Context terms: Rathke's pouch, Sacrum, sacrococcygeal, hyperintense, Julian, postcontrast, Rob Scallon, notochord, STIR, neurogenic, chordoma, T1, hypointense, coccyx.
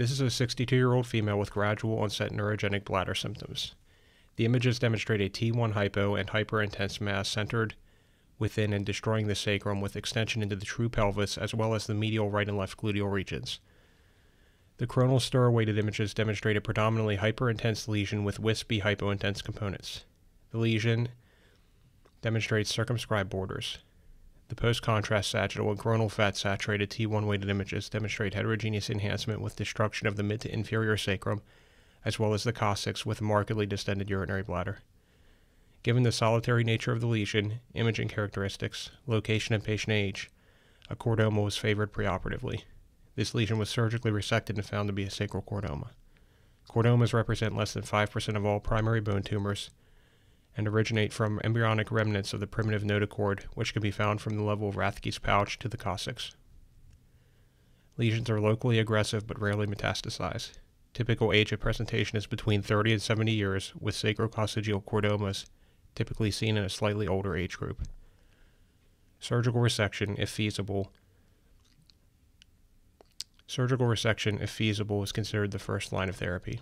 This is a 62-year-old female with gradual onset neurogenic bladder symptoms. The images demonstrate a T1 hypo and hyperintense mass centered within and destroying the sacrum with extension into the true pelvis as well as the medial right and left gluteal regions. The coronal stir-weighted images demonstrate a predominantly hyperintense lesion with wispy hypointense components. The lesion demonstrates circumscribed borders. The post-contrast sagittal and coronal fat-saturated T1-weighted images demonstrate heterogeneous enhancement with destruction of the mid to inferior sacrum, as well as the coccyx with a markedly distended urinary bladder. Given the solitary nature of the lesion, imaging characteristics, location and patient age, a chordoma was favored preoperatively. This lesion was surgically resected and found to be a sacral chordoma. Chordomas represent less than 5% of all primary bone tumors, and originate from embryonic remnants of the primitive notochord, which can be found from the level of Rathke's pouch to the coccyx. Lesions are locally aggressive but rarely metastasize. Typical age of presentation is between 30 and 70 years, with sacrococcygeal chordomas typically seen in a slightly older age group. Surgical resection, if feasible. Surgical resection, if feasible, is considered the first line of therapy.